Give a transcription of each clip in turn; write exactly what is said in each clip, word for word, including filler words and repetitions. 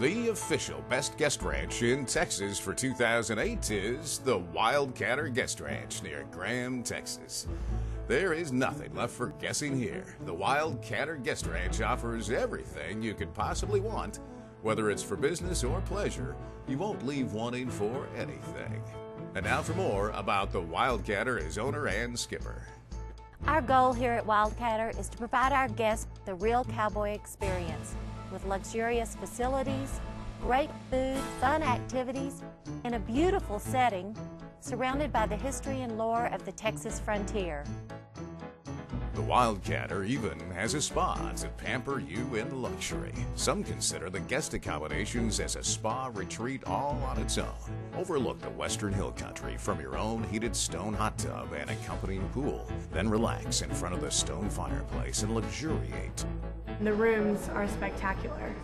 The official best guest ranch in Texas for two thousand eight is the Wildcatter Guest Ranch near Graham, Texas. There is nothing left for guessing here. The Wildcatter Guest Ranch offers everything you could possibly want. Whether it's for business or pleasure, you won't leave wanting for anything. And now for more about the Wildcatter as owner and skipper. Our goal here at Wildcatter is to provide our guests the real cowboy experience with luxurious facilities, great food, fun activities, and a beautiful setting surrounded by the history and lore of the Texas frontier. The Wildcatter even has a spa to pamper you in luxury. Some consider the guest accommodations as a spa retreat all on its own. Overlook the western hill country from your own heated stone hot tub and accompanying pool. Then relax in front of the stone fireplace and luxuriate. The rooms are spectacular.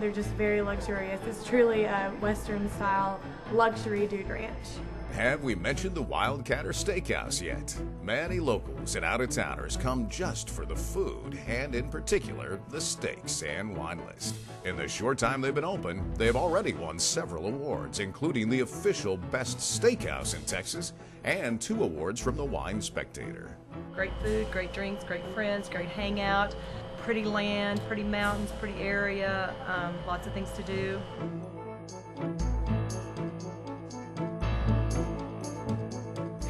They're just very luxurious. It's truly a western-style luxury dude ranch. Have we mentioned the Wildcatter Steakhouse yet? Many locals and out-of-towners come just for the food, and in particular, the steaks and wine list. In the short time they've been open, they've already won several awards, including the official Best Steakhouse in Texas, and two awards from the Wine Spectator. Great food, great drinks, great friends, great hangout, pretty land, pretty mountains, pretty area, um, lots of things to do.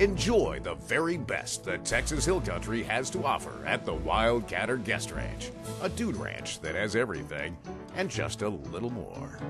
Enjoy the very best the Texas Hill Country has to offer at the Wildcatter Guest Ranch, a dude ranch that has everything and just a little more.